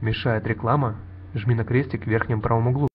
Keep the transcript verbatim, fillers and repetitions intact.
Мешает реклама? Жми на крестик в верхнем правом углу.